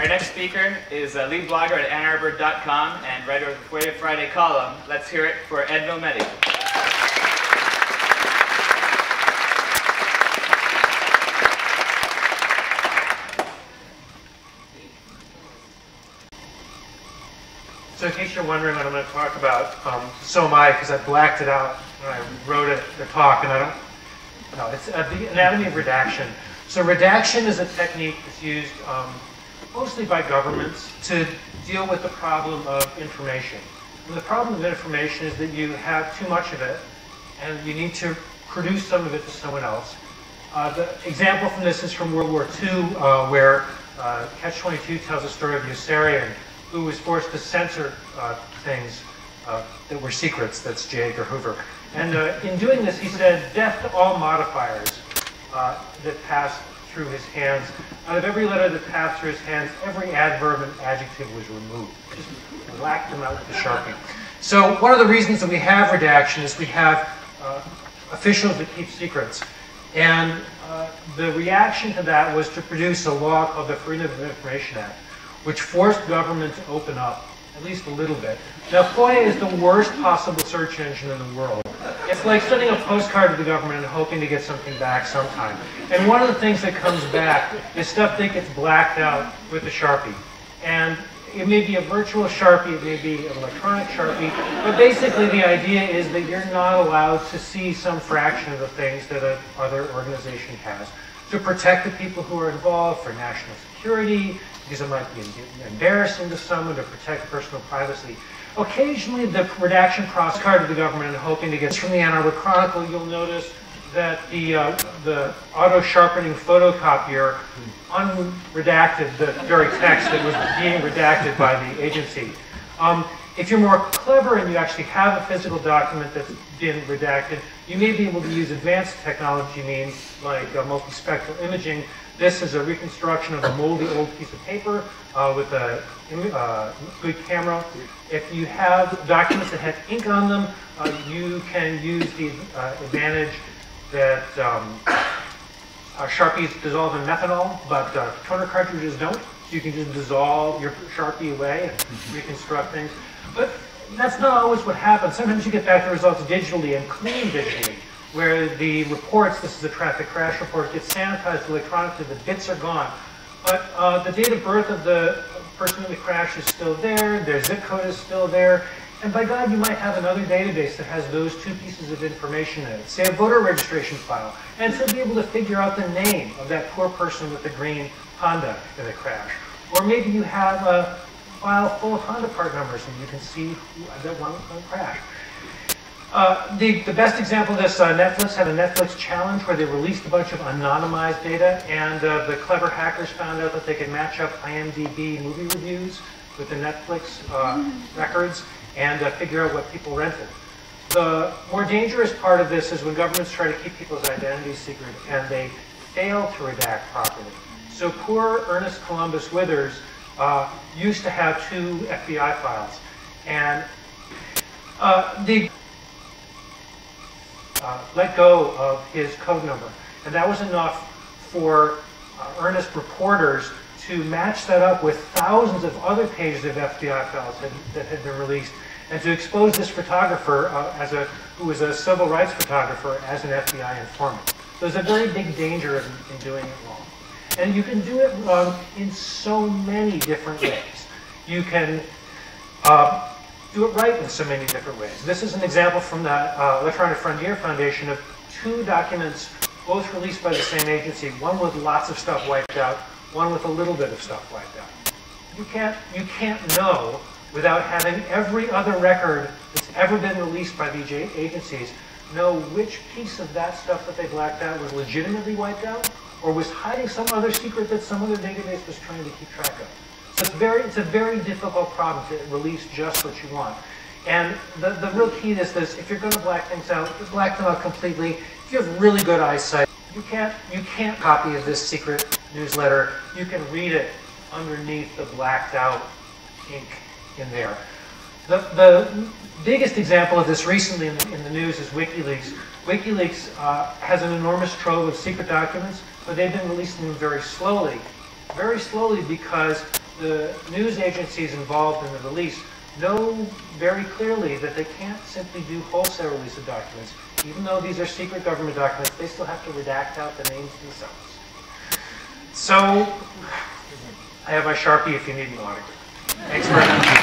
Our next speaker is a lead blogger at AnnArbor.com and writer of the Foia Friday column. Let's hear it for Ed Vielmetti. So in case you're wondering what I'm going to talk about, so am I, because I blacked it out when I wrote the talk, and I don't... No, it's the anatomy of redaction. So redaction is a technique that's used mostly by governments to deal with the problem of information. And the problem with information is that you have too much of it, and you need to produce some of it to someone else. The example from this is from World War II, where Catch-22 tells a story of Yossarian, who was forced to censor things that were secrets. That's J. Edgar Hoover. And in doing this, he said, death to all modifiers that passed through his hands. Out of every letter that passed through his hands, every adverb and adjective was removed. Just blacked them out with the Sharpie. So one of the reasons that we have redaction is we have officials that keep secrets. And the reaction to that was to produce a law called the Freedom of Information Act, which forced government to open up, at least a little bit. Now, FOIA is the worst possible search engine in the world. It's like sending a postcard to the government and hoping to get something back sometime. And one of the things that comes back is stuff that gets blacked out with a Sharpie. And it may be a virtual Sharpie, it may be an electronic Sharpie, but basically the idea is that you're not allowed to see some fraction of the things that an other organization has, to protect the people who are involved for national security, because it might be embarrassing to someone, to protect personal privacy. Occasionally, the redaction crossed card of the government and hoping to get from the Ann Arbor Chronicle, you'll notice that the auto-sharpening photocopier unredacted the very text that was being redacted by the agency. If you're more clever and you actually have a physical document that's been redacted, you may be able to use advanced technology means like multispectral imaging. This is a reconstruction of a moldy old piece of paper with a good camera. If you have documents that have ink on them, you can use the advantage that Sharpies dissolve in methanol, but toner cartridges don't. So you can just dissolve your Sharpie away and reconstruct things. But that's not always what happens. Sometimes you get back the results digitally and clean digitally, where the reports, this is a traffic crash report, gets sanitized electronically, the bits are gone. But the date of birth of the person in the crash is still there, their zip code is still there, and by God, you might have another database that has those two pieces of information in it, say a voter registration file, and so be able to figure out the name of that poor person with the green Honda in the crash. Or maybe you have a file full of Honda part numbers and you can see that one crashed. The best example of this, Netflix had a Netflix challenge where they released a bunch of anonymized data, and the clever hackers found out that they could match up IMDB movie reviews with the Netflix records and figure out what people rented. The more dangerous part of this is when governments try to keep people's identities secret and they fail to redact properly. So poor Ernest Columbus Withers used to have two FBI files, and let go of his code number. And that was enough for Ernest reporters to match that up with thousands of other pages of FBI files that had been released, and to expose this photographer, who was a civil rights photographer, as an FBI informant. There's a very big danger in doing it wrong. And you can do it wrong in so many different ways. You can do it right in so many different ways. This is an example from the Electronic Frontier Foundation of two documents, both released by the same agency, one with lots of stuff wiped out, one with a little bit of stuff wiped out. You can't know without having every other record that's ever been released by these agencies know which piece of that stuff that they blacked out was legitimately wiped out or was hiding some other secret that some other database was trying to keep track of. So it's a very difficult problem to release just what you want. And the real key is this: if you're going to black things out, black them out completely. If you have really good eyesight, you can't copy of this secret newsletter. You can read it underneath the blacked out ink in there. The biggest example of this recently in the news is WikiLeaks. WikiLeaks has an enormous trove of secret documents, but they've been releasing them very slowly. Very slowly because the news agencies involved in the release know very clearly that they can't simply do wholesale release of documents. Even though these are secret government documents, they still have to redact out the names themselves. So, I have my Sharpie if you need an auditor. Thanks very much.